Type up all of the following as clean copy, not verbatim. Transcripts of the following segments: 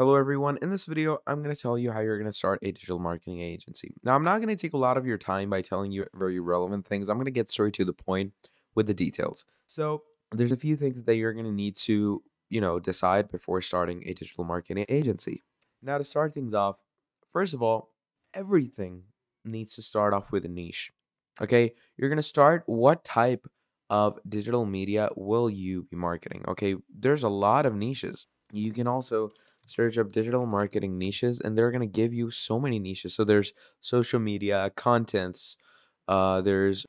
Hello everyone, in this video, I'm going to tell you how you're going to start a digital marketing agency. Now, I'm not going to take a lot of your time by telling you very relevant things. I'm going to get straight to the point with the details. So there's a few things that you're going to need to, decide before starting a digital marketing agency. Now, to start things off, first of all, everything needs to start off with a niche. Okay, you're going to start what type of digital media will you be marketing? Okay, there's a lot of niches. You can also search up digital marketing niches, and they're going to give you so many niches. So there's social media, contents, there's,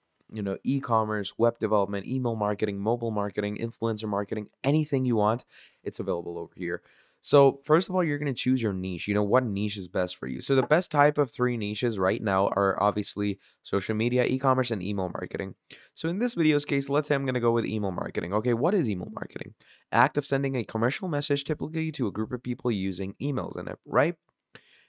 e-commerce, web development, email marketing, mobile marketing, influencer marketing, anything you want, it's available over here. So first of all, you're going to choose your niche, what niche is best for you. So the best type of three niches right now are obviously social media, e-commerce, and email marketing. So in this video's case, let's say I'm going to go with email marketing. Okay, what is email marketing? Act of sending a commercial message typically to a group of people using emails in it, right?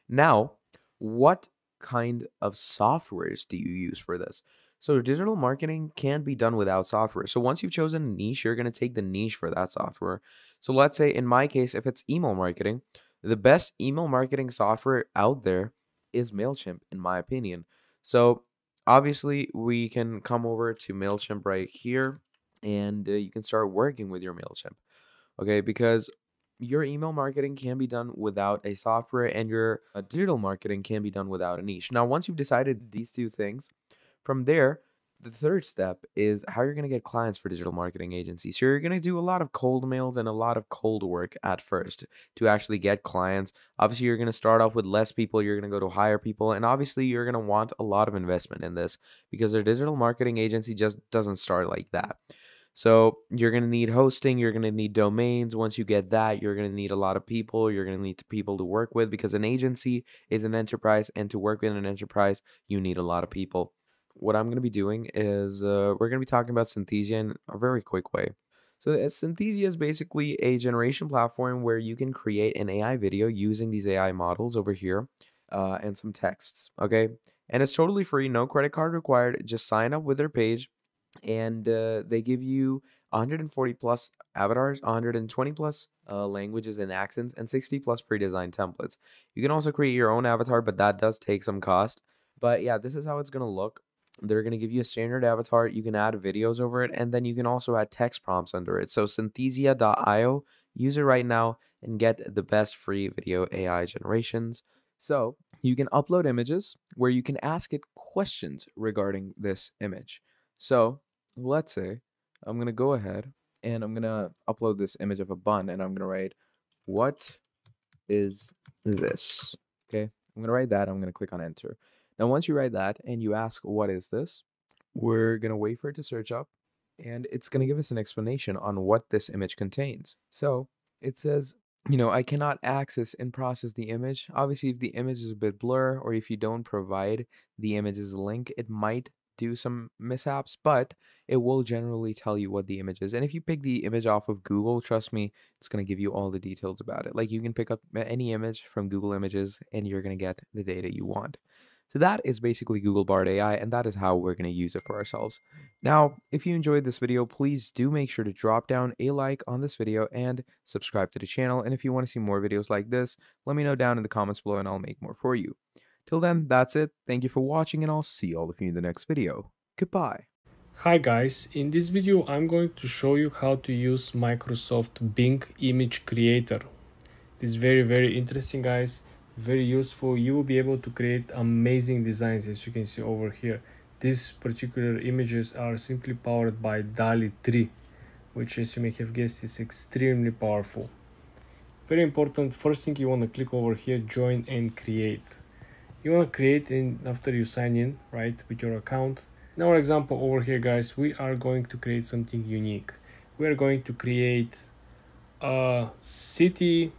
Now, what kind of softwares do you use for this? So digital marketing can be done without software. So once you've chosen a niche, you're going to take the niche for that software. So let's say in my case, if it's email marketing, the best email marketing software out there is MailChimp, in my opinion. So obviously we can come over to MailChimp right here, and you can start working with your MailChimp. Okay, because your email marketing can be done without a software, and your digital marketing can be done without a niche. Now, once you've decided these two things, from there, the third step is how you're going to get clients for digital marketing agencies. So you're going to do a lot of cold mails and a lot of cold work at first to actually get clients. Obviously, you're going to start off with less people. You're going to go to hire people. And obviously, you're going to want a lot of investment in this because their digital marketing agency just doesn't start like that. So you're going to need hosting. You're going to need domains. Once you get that, you're going to need a lot of people. You're going to need people to work with because an agency is an enterprise. And to work in an enterprise, you need a lot of people. What I'm going to be doing is we're going to be talking about Synthesia in a very quick way. So Synthesia is basically a generation platform where you can create an AI video using these AI models over here and some texts. Okay. And it's totally free. No credit card required. Just sign up with their page, and they give you 140 plus avatars, 120 plus languages and accents, and 60 plus pre-designed templates. You can also create your own avatar, but that does take some cost. But yeah, this is how it's going to look. They're going to give you a standard avatar. You can add videos over it, and then you can also add text prompts under it. So synthesia.io, use it right now and get the best free video AI generations. So you can upload images where you can ask it questions regarding this image. So let's say I'm going to go ahead and I'm going to upload this image of a bun, and I'm going to write, what is this? Okay, I'm going to write that. I'm going to click on enter. Now, once you write that and you ask, what is this? We're going to wait for it to search up, and it's going to give us an explanation on what this image contains. So it says, I cannot access and process the image. Obviously, if the image is a bit blur, or if you don't provide the image's link, it might do some mishaps, but it will generally tell you what the image is. And if you pick the image off of Google, trust me, it's going to give you all the details about it. Like, you can pick up any image from Google Images, and you're going to get the data you want. So that is basically Google Bard AI, and that is how we're going to use it for ourselves. Now, if you enjoyed this video, please do make sure to drop down a like on this video and subscribe to the channel. And if you want to see more videos like this, let me know down in the comments below, and I'll make more for you. Till then, that's it. Thank you for watching, and I'll see all of you in the next video. Goodbye. Hi guys, in this video, I'm going to show you how to use Microsoft Bing Image Creator. It is very, very interesting, guys. Very useful. You will be able to create amazing designs, as you can see over here. These particular images are simply powered by DALL-E 3, which, as you may have guessed, is extremely powerful. Very important. First thing, you want to click over here, join and create. You want to create, and after you sign in, right, with your account. In our example over here, guys, we are going to create something unique. We are going to create a city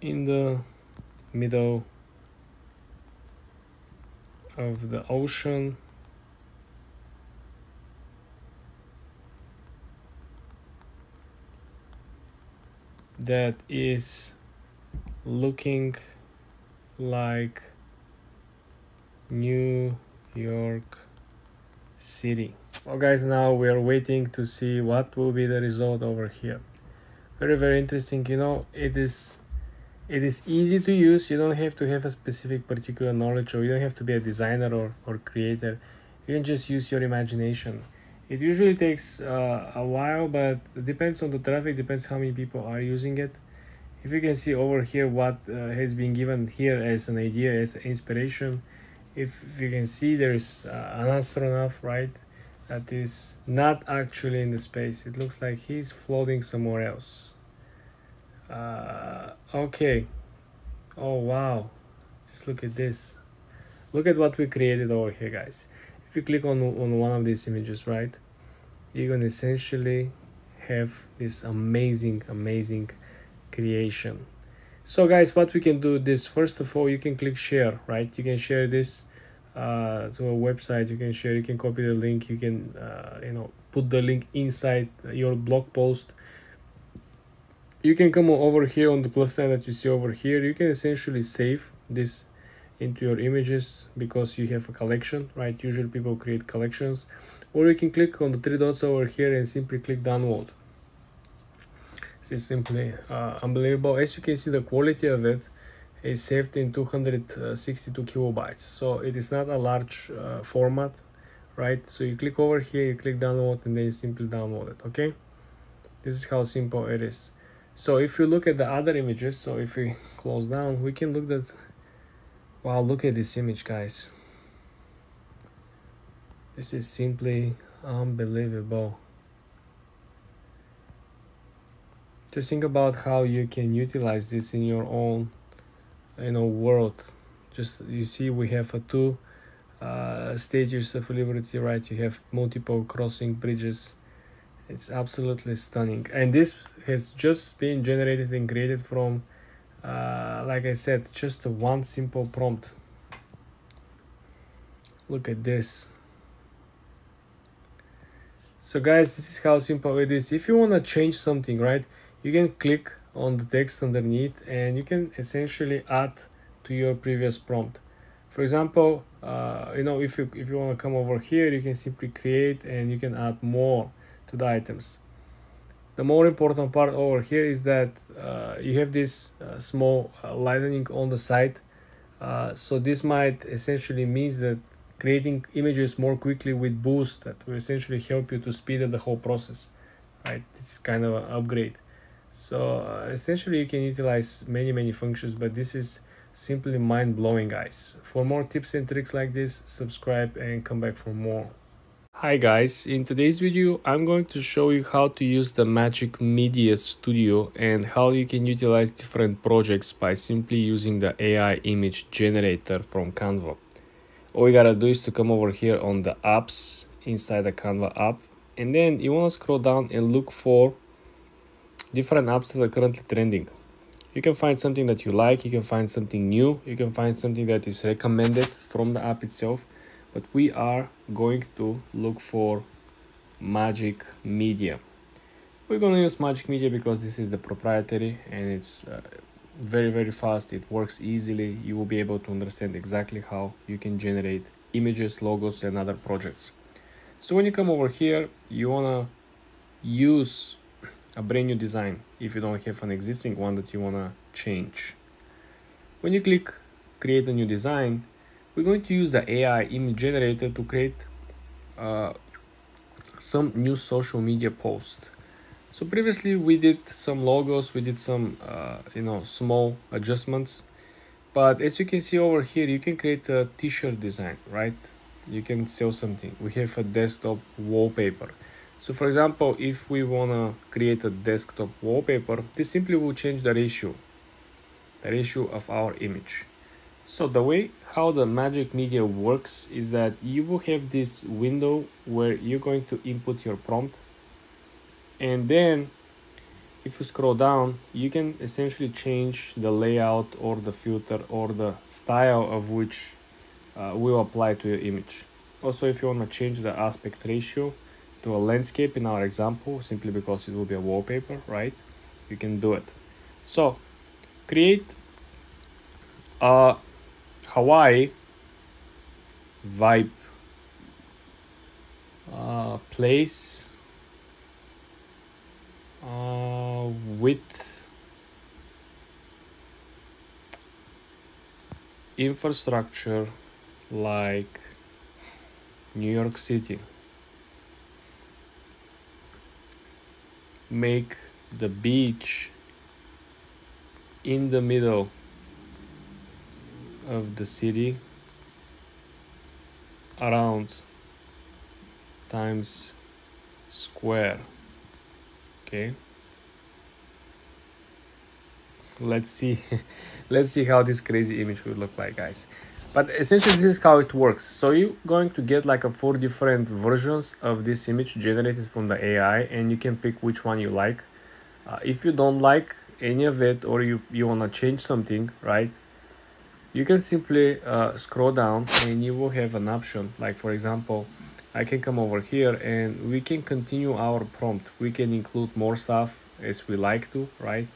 in the middle of the ocean, that is looking like New York City. Well guys, now we are waiting to see what will be the result over here. very interesting. You know, it is easy to use. You don't have to have a specific particular knowledge, or you don't have to be a designer or creator. You can just use your imagination. It usually takes a while, but it depends on the traffic, depends how many people are using it. If you can see over here what has been given here as an idea, as inspiration, if you can see there's an astronaut, right, that is not actually in the space. It looks like he's floating somewhere else. Okay, oh wow, just look at this. Look at what we created over here, guys. If you click on one of these images, right, you're gonna essentially have this amazing creation. So guys, what we can do this, first of all, you can click share, right? You can share this to a website. You can share, you can copy the link, you can you know, put the link inside your blog post. You can come over here on the plus sign that you see over here. You can essentially save this into your images because you have a collection, right? Usually people create collections. Or you can click on the three dots over here and simply click download. This is simply unbelievable. As you can see, the quality of it is saved in 262 kilobytes, so it is not a large format, right? So you click over here, you click download, and then you simply download it. Okay, this is how simple it is. So if you look at the other images, so if we close down, we can look at, wow, look at this image, guys. This is simply unbelievable. Just think about how you can utilize this in your own, you know, world. Just, you see, we have a two stages of liberty, right? You have multiple crossing bridges. It's absolutely stunning. And this has just been generated and created from like I said, just one simple prompt. Look at this. So guys, this is how simple it is. If you want to change something, right, you can click on the text underneath and you can essentially add to your previous prompt. For example, you know, if you want to come over here, you can simply create and you can add more to the items. The more important part over here is that you have this small lightning on the side, so this might essentially means that creating images more quickly with Boost, that will essentially help you to speed up the whole process, right? This is kind of an upgrade. So essentially you can utilize many functions, but this is simply mind-blowing, guys. For more tips and tricks like this, subscribe and come back for more. Hi guys, in today's video I'm going to show you how to use the Magic Media Studio and how you can utilize different projects by simply using the AI image generator from Canva. All you gotta do is to come over here on the apps inside the Canva app, and then you want to scroll down and look for different apps that are currently trending. You can find something that you like, you can find something new, you can find something that is recommended from the app itself. But we are going to look for Magic Media. We're going to use Magic Media because this is the proprietary and it's very fast. It works easily. You will be able to understand exactly how you can generate images, logos, and other projects. So when you come over here, you want to use a brand new design if you don't have an existing one that you want to change. When you click create a new design, we're going to use the AI image generator to create some new social media posts. So previously we did some logos, we did some you know, small adjustments, but as you can see over here, you can create a t-shirt design, right? You can sell something. We have a desktop wallpaper. So for example, if we want to create a desktop wallpaper, this simply will change the ratio of our image. So the way how the Magic Media works is that you will have this window where you're going to input your prompt, and then if you scroll down, you can essentially change the layout or the filter or the style of which will apply to your image. Also, if you want to change the aspect ratio to a landscape in our example, simply because it will be a wallpaper, right, you can do it. So create Hawaii vibe place with infrastructure like New York City. Make the beach in the middle of the city around Times Square. Okay, let's see how this crazy image would look like, guys. But essentially this is how it works. So you're going to get like a 4 different versions of this image generated from the AI, and you can pick which one you like. If you don't like any of it, or you want to change something, right, you can simply scroll down and you will have an option. Like, for example, I can come over here and we can continue our prompt. We can include more stuff as we like to, right?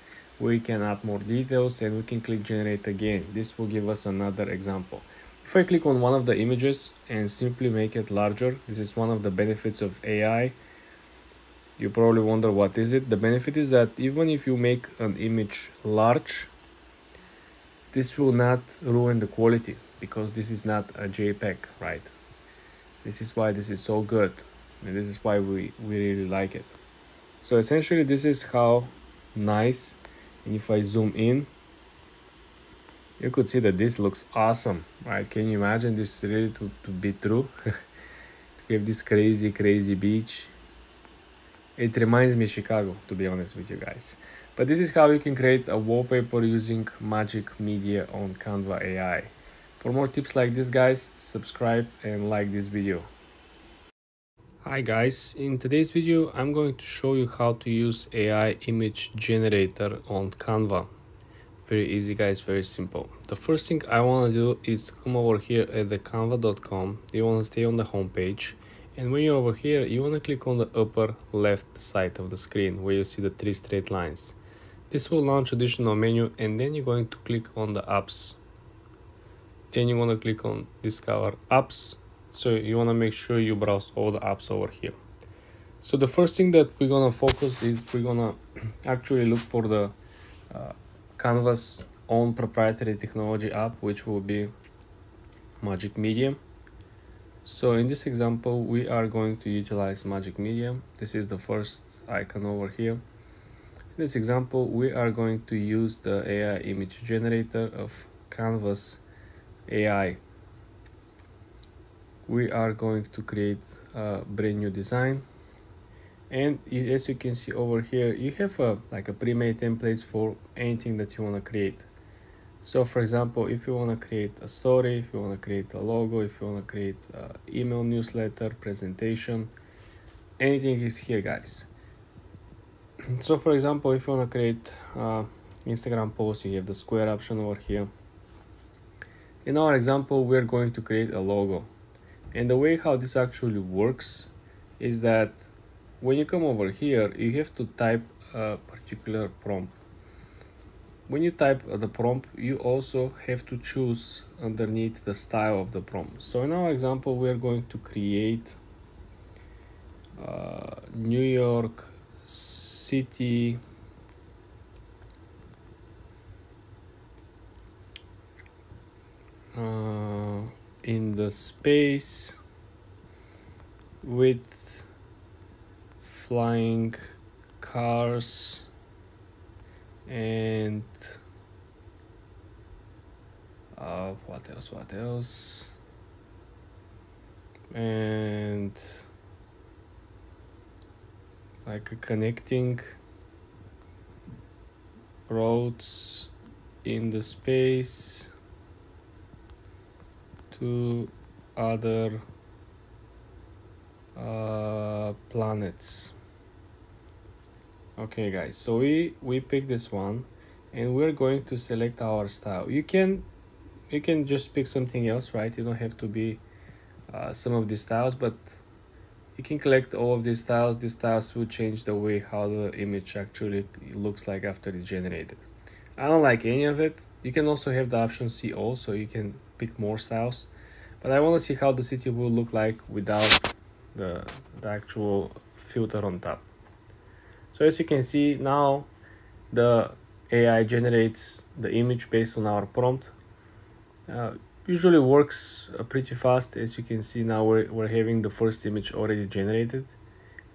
We can add more details, and we can click generate again. This will give us another example. If I click on one of the images and simply make it larger, this is one of the benefits of AI. You probably wonder what is it. The benefit is that even if you make an image large, this will not ruin the quality, because this is not a JPEG, right? This is why this is so good, and this is why we really like it. So essentially this is how nice. And if I zoom in, you could see that this looks awesome, right? Can you imagine this really to be true? To have this crazy, crazy beach. It reminds me of Chicago, to be honest with you guys. But this is how you can create a wallpaper using Magic Media on Canva AI. For more tips like this, guys, subscribe and like this video. Hi guys, in today's video I'm going to show you how to use AI image generator on Canva. Very easy, guys, very simple. The first thing I want to do is come over here at the canva.com. You want to stay on the home page, and when you're over here you want to click on the upper left side of the screen where you see the 3 straight lines. This will launch additional menu, and then you're going to click on the apps. Then you want to click on discover apps. So you want to make sure you browse all the apps over here. So the first thing that we're going to focus is we're going to actually look for the Canva's own proprietary technology app, which will be Magic Media. So in this example, we are going to utilize Magic Media. This is the first icon over here. In this example, we are going to use the AI image generator of Canva's AI. We are going to create a brand new design, and as you can see over here you have like a pre-made templates for anything that you want to create. So for example, if you want to create a story, if you want to create a logo, if you want to create an email newsletter, presentation, anything is here, guys. So for example, if you want to create Instagram post, you have the square option over here. In our example we're going to create a logo. And the way how this actually works is that when you come over here, you have to type a particular prompt. When you type the prompt, you also have to choose underneath the style of the prompt. So in our example, we are going to create New York City in the space with flying cars and what else and like a connecting roads in the space to other planets. Okay guys, so we pick this one, and we're going to select our style. You can just pick something else, right? You don't have to be some of these styles, but you can collect all of these styles. These styles will change the way how the image actually looks like after it's generated. I don't like any of it. You can also have the option see all, so you can pick more styles. But I want to see how the city will look like without the actual filter on top. So as you can see now, the AI generates the image based on our prompt. Usually works pretty fast. As you can see now, we're having the first image already generated,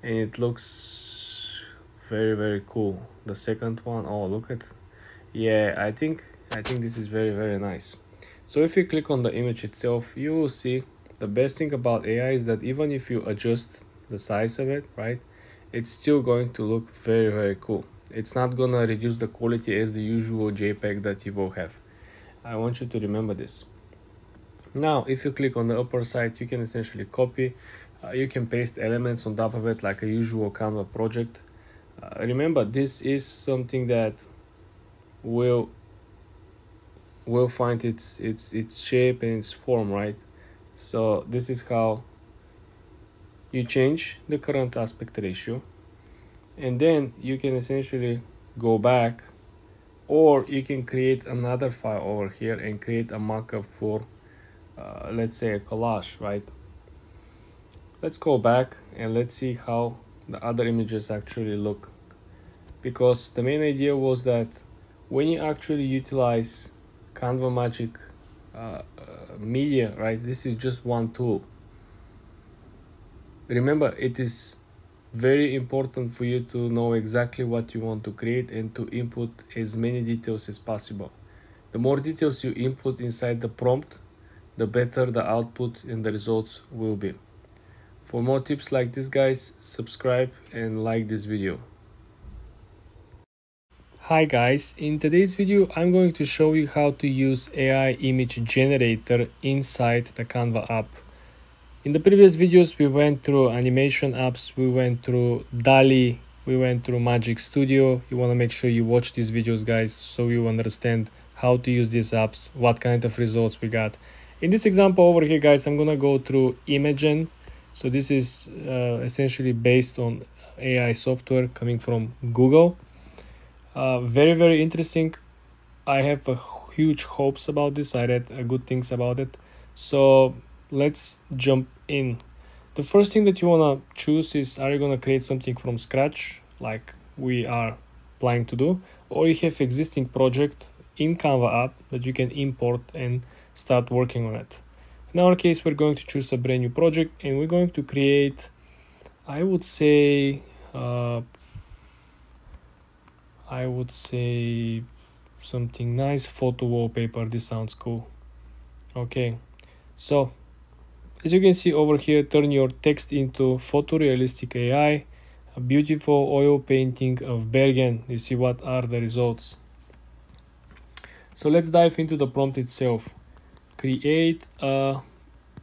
and it looks very, very cool. The second one, oh look at, yeah, I think this is very, very nice. So if you click on the image itself, you will see the best thing about AI is that even if you adjust the size of it, right, it's still going to look very, very cool. It's not gonna reduce the quality as the usual JPEG that you will have. I want you to remember this. Now if you click on the upper side, you can essentially copy, you can paste elements on top of it like a usual Canva project. Remember, this is something that will find its shape and its form, right? So this is how you change the current aspect ratio, and then you can essentially go back, or you can create another file over here and create a mock-up for let's say a collage, right? Let's go back and let's see how the other images actually look, because the main idea was that when you actually utilize Canva Magic Media, right, this is just one tool. Remember, it is very important for you to know exactly what you want to create and to input as many details as possible. The more details you input inside the prompt, the better the output and the results will be. For more tips like this, guys, subscribe and like this video. Hi guys, in today's video I'm going to show you how to use AI image generator inside the Canva app. In the previous videos, we went through animation apps, we went through DALL-E, we went through Magic Studio. You want to make sure you watch these videos, guys, so you understand how to use these apps, what kind of results we got. In this example over here, guys, I'm going to go through Imagen. So this is essentially based on AI software coming from Google. Very, very interesting. I have huge hopes about this. I read good things about it. So let's jump in. The first thing that you want to choose is, are you going to create something from scratch like we are planning to do, or you have existing project in Canva app that you can import and start working on it. In our case, we're going to choose a brand new project, and we're going to create, I would say something nice, photo wallpaper. This sounds cool. Okay, so as you can see over here, turn your text into photorealistic AI, a beautiful oil painting of Bergen. You see what are the results. So let's dive into the prompt itself. Create a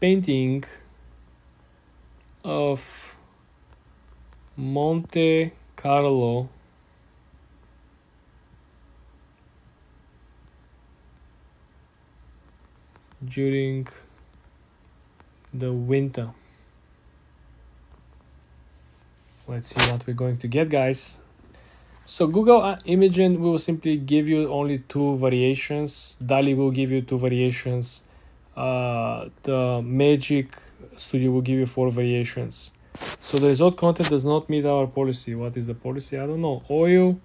painting of Monte Carlo during the winter. Let's see what we're going to get, guys. So Google Imagen will simply give you only two variations. DALL-E will give you two variations. The Magic Studio will give you four variations. So the result content does not meet our policy. What is the policy? I don't know. Oil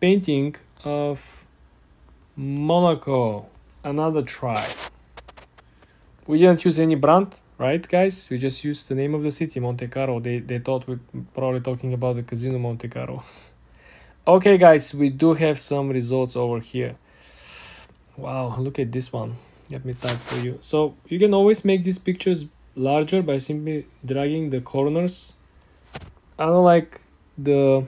painting of Monaco. Another try. We didn't use any brand, right, guys? We just used the name of the city, Monte Carlo. They thought we're probably talking about the casino Monte Carlo. Okay, guys, we do have some results over here. Wow, look at this one. Let me type for you. So you can always make these pictures larger by simply dragging the corners. I don't like the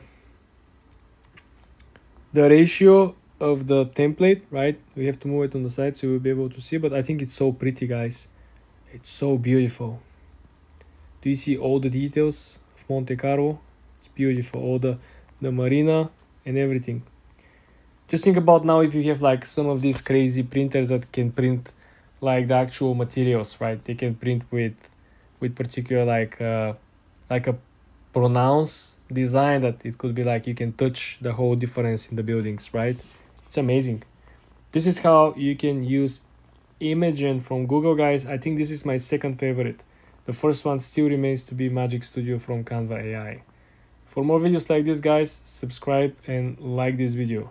ratio of the template, right? We have to move it on the side so you will be able to see, but I think it's so pretty, guys. It's so beautiful. Do you see all the details of Monte Carlo? It's beautiful, all the marina and everything. Just think about now if you have like some of these crazy printers that can print like the actual materials, right? They can print with particular like a pronounced design that it could be like you can touch the whole difference in the buildings, right? It's amazing. This is how you can use Imagen from Google, guys. I think this is my second favorite. The first one still remains to be Magic Studio from Canva AI. For more videos like this, guys, subscribe and like this video.